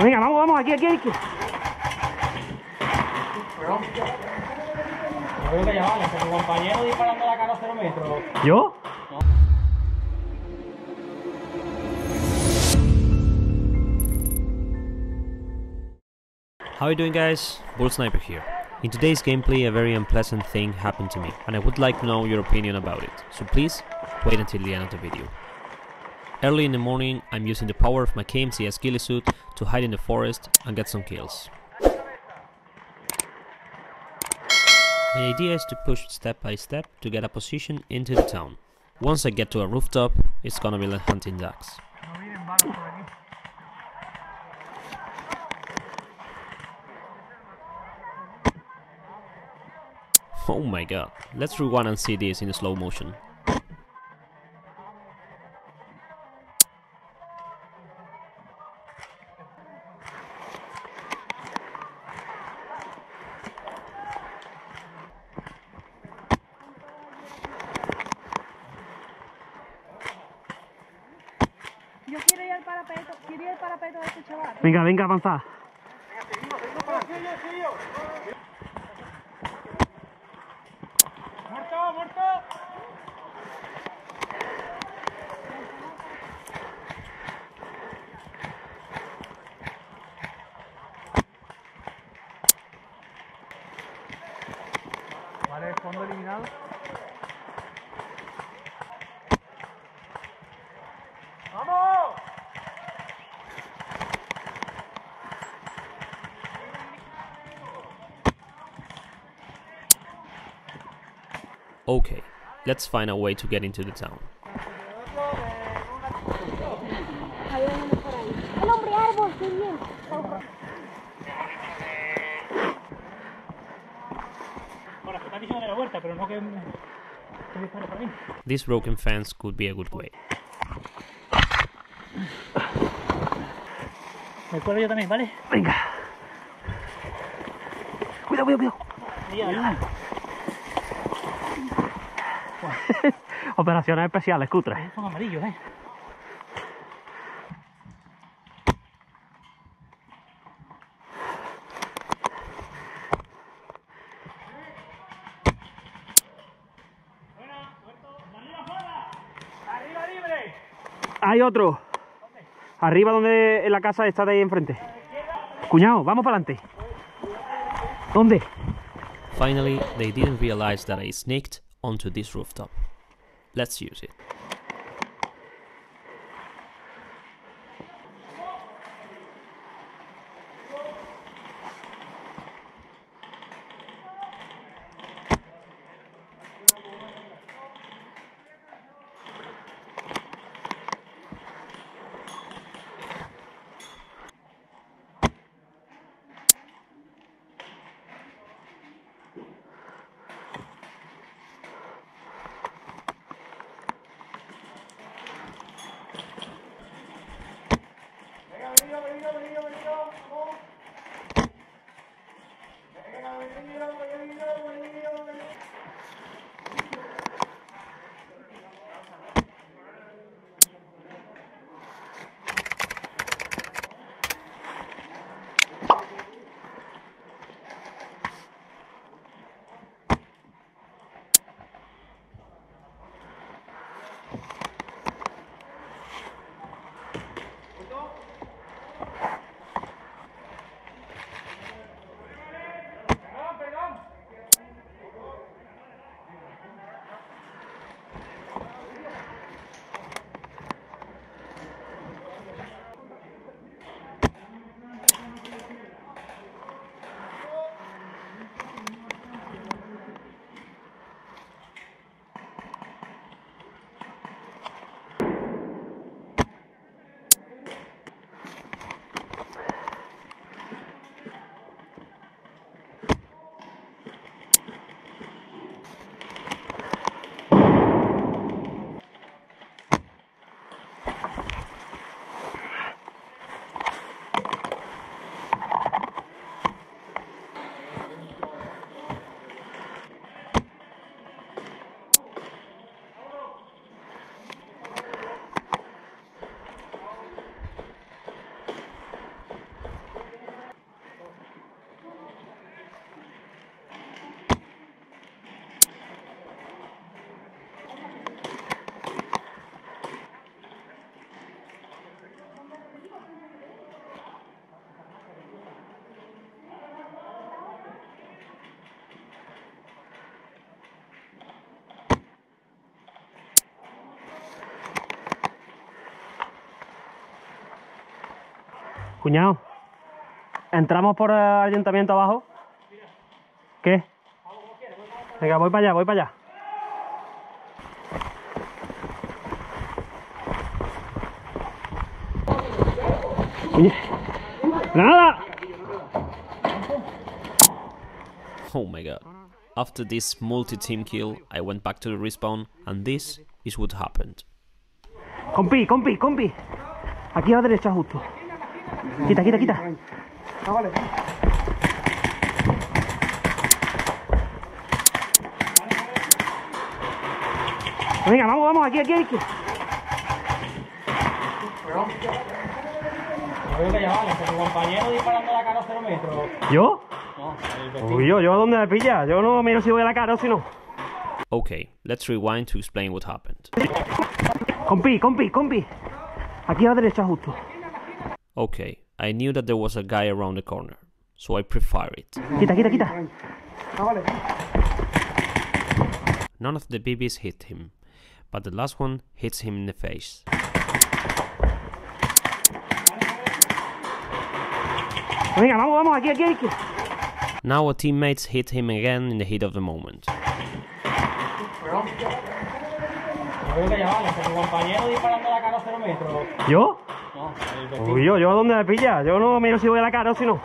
Venga, vamos, vamos, aquí, aquí, aquí. Creo que ya vale, que tu compañero disparando la cara a 0 metros. ¿Yo? How are you doing, guys? Bull Sniper here. In today's gameplay, a very unpleasant thing happened to me, and I would like to know your opinion about it, so please wait until the end of the video. Early in the morning, I'm using the power of my KMCS ghillie suit to hide in the forest and get some kills. My idea is to push step by step to get a position into the town. Once I get to a rooftop, it's gonna be like hunting ducks. Oh my god, let's rewind and see this in slow motion. Yo quiero ir al parapeto, de este chaval. Venga, venga, avanza. Venga, seguimos para aquí, ¡Muerto, muerto! Vale, fondo eliminado. ¡Vamos! Okay, let's find a way to get into the town. This broken fence could be a good way. Me cuelgo yo también, ¿vale? Venga. Cuidado, cuidado, cuidado. Operaciones especiales, cutres. Son amarillos, ¿eh? Hay otro. Arriba donde en la casa está de ahí enfrente. Cuñado, vamos para adelante. ¿Dónde? Finally, they didn't realize that I sneaked onto this rooftop. Let's use it. Cuñado, entramos por el ayuntamiento abajo. ¿Qué? Venga, voy para allá, voy para allá. Oye, nada. Oh my god. After this multi-team kill, I went back to the respawn, and this is what happened. Compi, compi, compi. Aquí a la derecha justo. Quita, quita, quita. Ah, vale. Venga, vamos, vamos, aquí, aquí, aquí. ¿Yo? Uy, yo a dónde me pilla. Yo no miro si voy a la cara o si no. Okay, let's rewind to explain what happened. Compi, compi, compi. Aquí a la derecha justo. Okay, I knew that there was a guy around the corner, so I prefired it. Quita, quita, quita. Ah, vale. None of the BBs hit him, but the last one hits him in the face. Venga, vamos, vamos, aquí, aquí, aquí. Now our teammates hit him again in the heat of the moment. ¿Yo? Uy, yo a dónde me pilla. Yo no miro si voy a la cara o si no.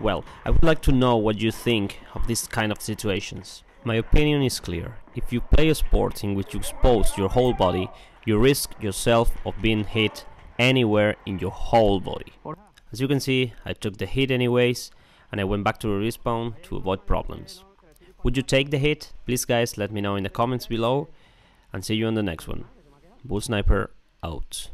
Well, I would like to know what you think of this kind of situations. My opinion is clear. If you play a sport in which you expose your whole body, you risk yourself of being hit anywhere in your whole body. As you can see, I took the hit anyways, and I went back to the respawn to avoid problems. Would you take the hit? Please guys, let me know in the comments below, and see you on the next one. Bull Sniper out.